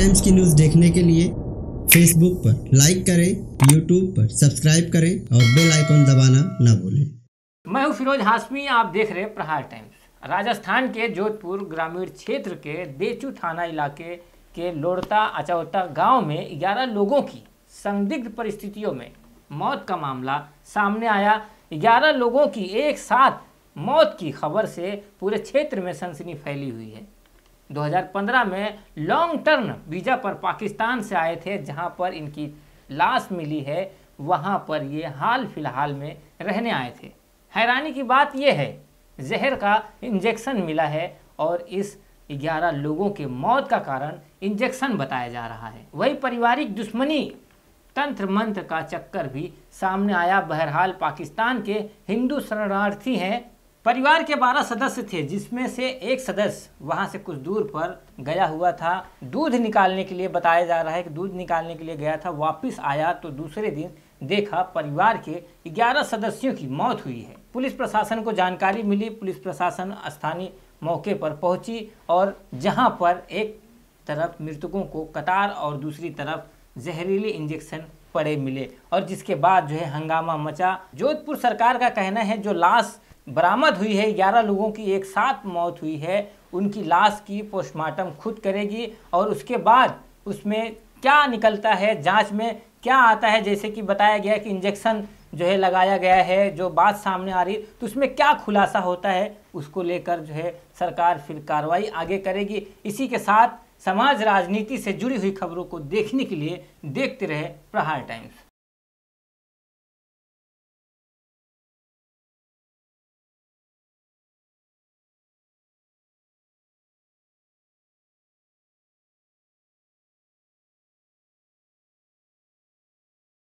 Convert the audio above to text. Times की news देखने के लिए फेसबुक पर लाइक करें, यूट्यूब पर सब्सक्राइब करें और बेल आइकन दबाना ना भूलें। मैं हूं फिरोज हाशमी, आप देख रहे हैं प्रहार टाइम्स। राजस्थान के जोधपुर ग्रामीण क्षेत्र के देचू थाना इलाके के लोड़ता अचौटा गाँव में 11 लोगों की संदिग्ध परिस्थितियों में मौत का मामला सामने आया। 11 लोगों की एक साथ मौत की खबर से पूरे क्षेत्र में सनसनी फैली हुई है। 2015 में लॉन्ग टर्म वीज़ा पर पाकिस्तान से आए थे, जहां पर इनकी लाश मिली है, वहां पर ये हाल फिलहाल में रहने आए थे। हैरानी की बात यह है, जहर का इंजेक्शन मिला है और इस 11 लोगों के मौत का कारण इंजेक्शन बताया जा रहा है। वही पारिवारिक दुश्मनी, तंत्र मंत्र का चक्कर भी सामने आया। बहरहाल पाकिस्तान के हिंदू शरणार्थी हैं। परिवार के 12 सदस्य थे, जिसमें से एक सदस्य वहां से कुछ दूर पर गया हुआ था दूध निकालने के लिए। बताया जा रहा है कि दूध निकालने के लिए गया था, वापस आया तो दूसरे दिन देखा परिवार के 11 सदस्यों की मौत हुई है। पुलिस प्रशासन को जानकारी मिली, पुलिस प्रशासन स्थानीय मौके पर पहुंची और जहाँ पर एक तरफ मृतकों को कतार और दूसरी तरफ जहरीले इंजेक्शन पड़े मिले और जिसके बाद जो है हंगामा मचा। जोधपुर सरकार का कहना है जो लाश बरामद हुई है, 11 लोगों की एक साथ मौत हुई है, उनकी लाश की पोस्टमार्टम खुद करेगी और उसके बाद उसमें क्या निकलता है, जांच में क्या आता है। जैसे कि बताया गया कि इंजेक्शन जो है लगाया गया है, जो बात सामने आ रही तो उसमें क्या खुलासा होता है, उसको लेकर जो है सरकार फिर कार्रवाई आगे करेगी। इसी के साथ समाज राजनीति से जुड़ी हुई खबरों को देखने के लिए देखते रहे प्रहार टाइम्स।